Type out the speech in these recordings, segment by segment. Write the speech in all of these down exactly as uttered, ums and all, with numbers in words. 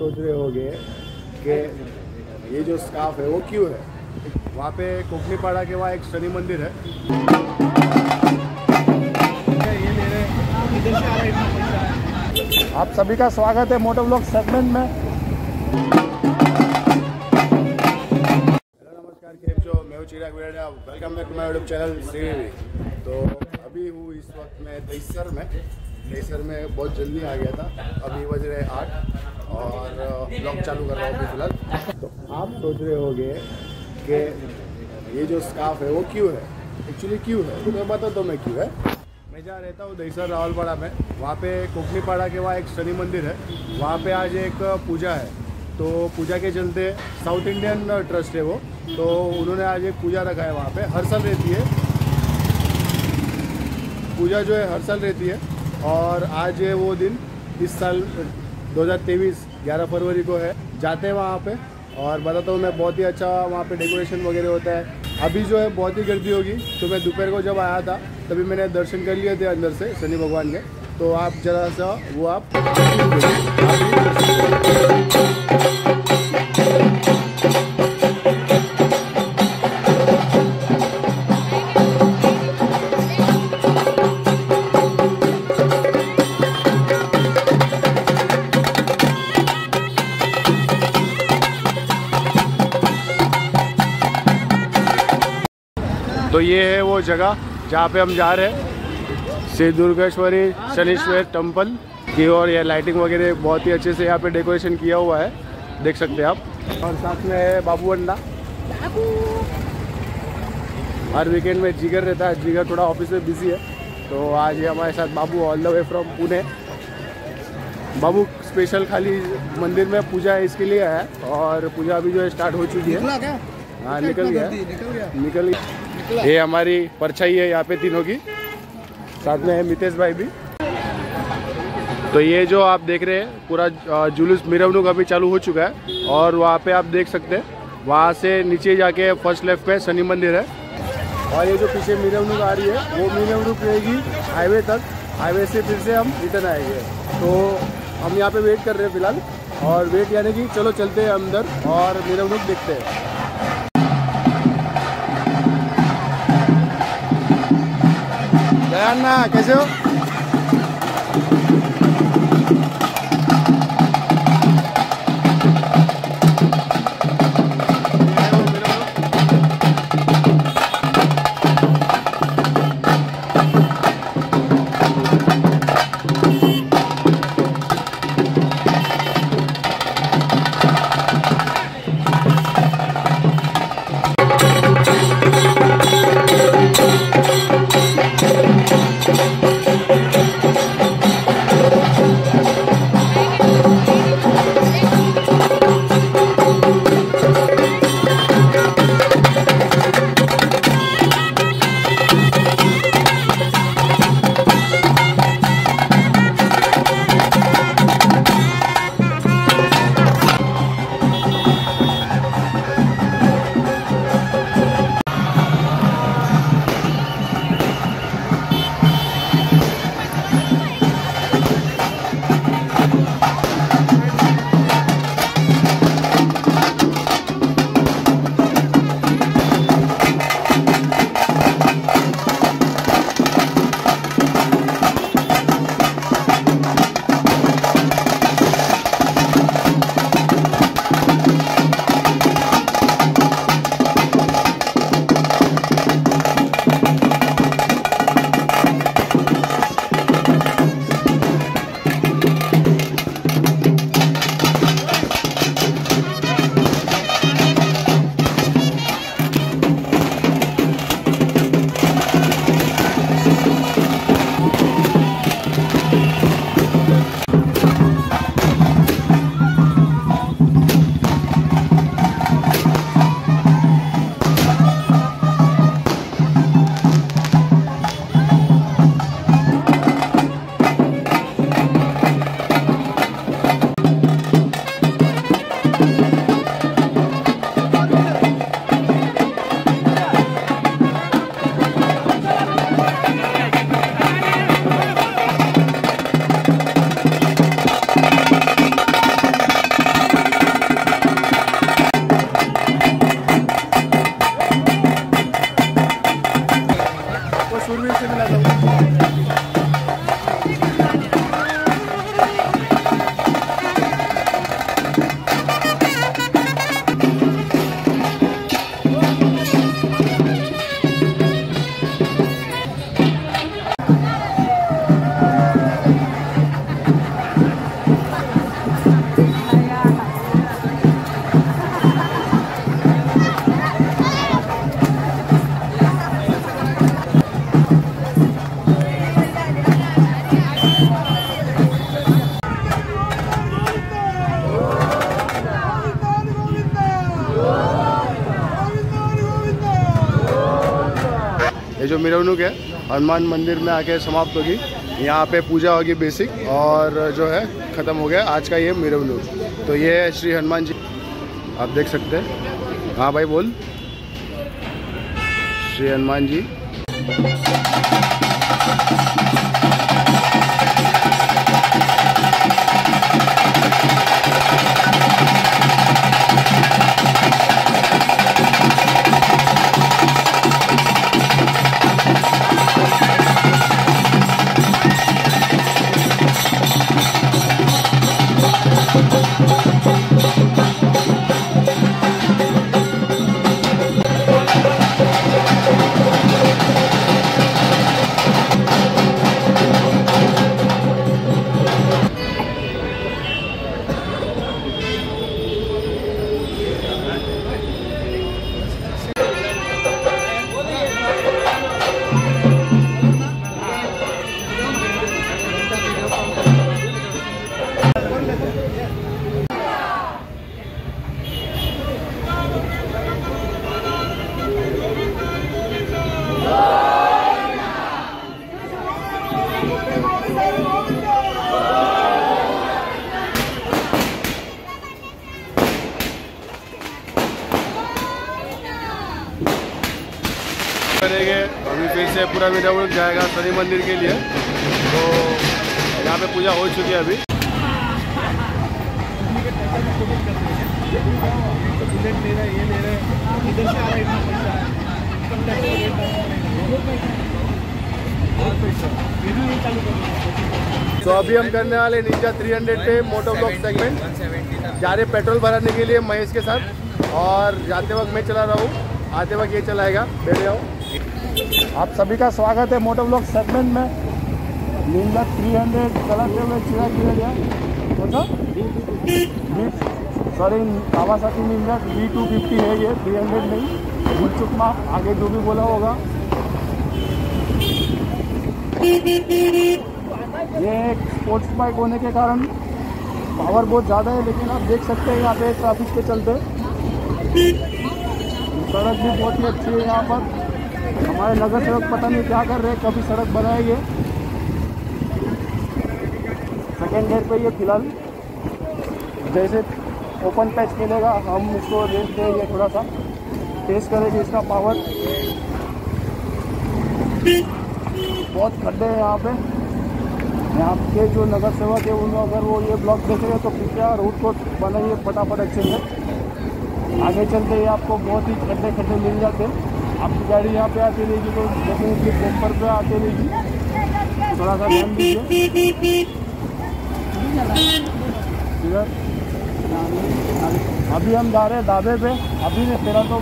सोच रहे होंगे कि ये जो स्काफ है वो क्यों है। वहाँ पे कोखनीपाड़ा के वहाँ एक शनि मंदिर है। ये मेरे विदेश आ रहे हैं। आप सभी का स्वागत है मोटो व्लॉग सेगमेंट में। हेलो नमस्कार खेपचो, मैं हूँ Chirag Viradiya, welcome back to my YouTube channel Shri. तो अभी हूँ इस वक्त मैं दहिसर में दहिसर में बहुत जल्दी आ गया था। अभी बज रहे आठ और ब्लॉग चालू कर रहा हूँ फिलहाल। तो आप सोच रहे होंगे कि ये जो स्काफ है वो क्यों है, एक्चुअली क्यों है, तो मैं बता दो मैं क्यों है। मैं जहाँ रहता हूँ दहिसर रावलपाड़ा में, वहाँ पे कोखनीपाड़ा के वहाँ एक शनि मंदिर है। वहाँ पे आज एक पूजा है, तो पूजा के चलते साउथ इंडियन ट्रस्ट है वो, तो उन्होंने आज एक पूजा रखा है वहाँ पर। हर साल रहती है पूजा, जो है हर साल रहती है। और आज है वो दिन, इस साल दो हज़ार तेईस ग्यारह फरवरी को है। जाते हैं वहाँ पे और बताता हूँ मैं, बहुत ही अच्छा वहाँ पे डेकोरेशन वगैरह होता है। अभी जो है बहुत ही गर्दी होगी, तो मैं दोपहर को जब आया था तभी मैंने दर्शन कर लिए थे अंदर से शनि भगवान के। तो आप जरा सा वो आप तो ये है वो जगह जहाँ पे हम जा रहे हैं, श्री दुर्गेश्वरी शनीश्वर टेम्पल की। और ये लाइटिंग वगैरह बहुत ही अच्छे से यहाँ पे डेकोरेशन किया हुआ है, देख सकते हैं आप। और साथ में है बाबू वंदा। हर वीकेंड में जिगर रहता है, जिगर थोड़ा ऑफिस में बिजी है, तो आज ये हमारे साथ Babu all the way from Pune. Babu special खाली मंदिर में पूजा है इसके लिए आया है। और पूजा अभी जो है स्टार्ट हो चुकी है। हाँ निकल गया निकल गया ये हमारी परछाई है यहाँ पे तीनों की, साथ में है मितेश भाई भी। तो ये जो आप देख रहे हैं पूरा जुलूस मिरावनुक अभी चालू हो चुका है। और वहाँ पे आप देख सकते हैं, वहाँ से नीचे जाके फर्स्ट लेफ्ट पे शनि मंदिर है। और ये जो पीछे मिरावनुक आ रही है वो मिरावनुक रहेगी हाईवे तक। हाईवे से फिर से हम रिटर्न आएंगे। तो हम यहाँ पे वेट कर रहे हैं फिलहाल, और वेट यानी कि चलो चलते हैं अंदर और मिरावनुक देखते हैं। अन्ना कैसे हो? Thank you. जो मिरवनुक है हनुमान मंदिर में आके समाप्त होगी। यहाँ पे पूजा होगी बेसिक और जो है ख़त्म हो गया आज का ये मिरवनुक। तो ये है श्री हनुमान जी, आप देख सकते हैं। हाँ भाई बोल। श्री हनुमान जी। करेंगे अभी फिर से पूरा मिरावनुक जाएगा शनि मंदिर के लिए। तो यहाँ पे पूजा हो चुकी है अभी। तो अभी हम करने वाले निंजा तीन सौ पे मोटो ब्लॉक सेगमेंट। जा रहे पेट्रोल भराने के लिए महेश के साथ, और जाते वक्त मैं चला रहा हूँ, आते वक्त ये चलाएगा। बैठे आओ। आप सभी का स्वागत है मोटो ब्लॉग सेगमेंट में। निंजा तीन सौ चलाते हुए Chirag Viradiya sorry Kawasaki ninja V two fifty है ये, तीन सौ नहीं। भूल चुक माँ, आगे जो भी बोला होगा। ये एक स्पोर्ट्स बाइक होने के कारण पावर बहुत ज़्यादा है, लेकिन आप देख सकते हैं यहाँ पे ट्रैफिक के चलते सड़क भी बहुत ही अच्छी है। यहाँ पर हमारे नगर सड़क पता नहीं क्या कर रहे हैं, कभी सड़क बनाएंगे। सेकेंड गेट पे ये फिलहाल जैसे ओपन पैच मिलेगा, हम इसको रेट देंगे, थोड़ा सा टेस्ट करेंगे इसका पावर। बहुत खड्डे हैं यहाँ पे। यहाँ के जो नगर सेवक है उन अगर वो ये ब्लॉक देखेंगे तो कृपया रूट को बनाइए फटाफट अच्छे से। आगे चलते ही आपको बहुत ही खड्डे खड्डे मिल जाते हैं। आपकी गाड़ी यहाँ पे आती रहेगी तो देखिए पेपर पे आती रहेगी, थोड़ा सा ध्यान दीजिए। अभी हम जा रहे हैं ढाबे पे। अभी ने तेरा तो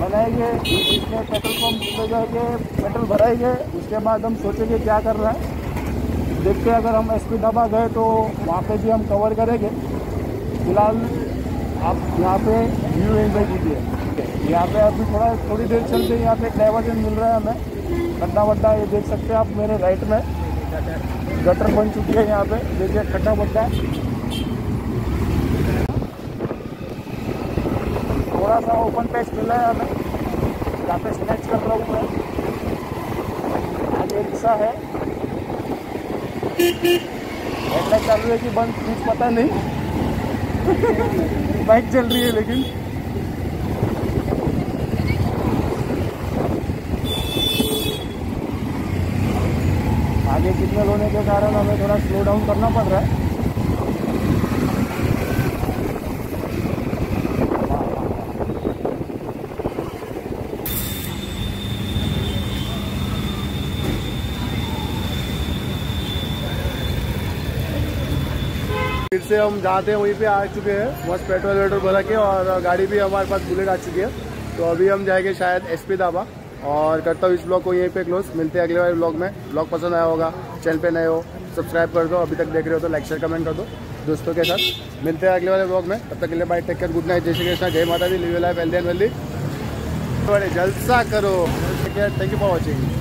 बनाएंगे, इसमें पेट्रोल पम्प पे जाएंगे, पेट्रोल भराएंगे, उसके बाद हम सोचेंगे क्या कर रहा है। देखते हैं, अगर हम एस पी ढाबा गए तो वहाँ पर भी हम कवर करेंगे। फिलहाल आप यहाँ पे व्यू एंजॉय कीजिए। यहाँ पे अभी थोड़ा थोड़ी देर चलते यहाँ पे डाइवर्जन मिल रहा है हमें, खड्डा वड्डा। ये देख सकते हैं आप मेरे राइट में गटर बन चुकी है, यहाँ पे देखिए खड्डा वड्डा। थोड़ा सा ओपन पैच मिला है हमें, यहाँ पे स्नैच कर रहा हूँ मैं। आगे रिक्शा है, हेडलाइट चालू है कि बंद कुछ पता नहीं। बाइक चल रही है लेकिन। आगे सिग्नल होने के कारण हमें थोड़ा स्लो डाउन करना पड़ रहा है। फिर से हम जाते हैं वहीं पे आ चुके हैं, बस पेट्रोल वेट्रोल भरा के, और गाड़ी भी हमारे पास बुलेट आ चुकी है। तो अभी हम जाएंगे शायद एस पी ढाबा, और करता हूँ इस ब्लॉग को यहीं पे क्लोज। मिलते हैं अगले वाले ब्लॉग में। ब्लॉग पसंद आया होगा, चैनल पे नए हो सब्सक्राइब कर दो, अभी तक देख रहे हो तो लाइक शेयर कमेंट कर दो दोस्तों के साथ। मिलते हैं अगले वाले ब्लॉग में, तब तक के लिए bye, take care, good night, जय श्री कृष्णा, जय माता दी, live your life healthy and wealthy, जलसा करो। Thank you for watching.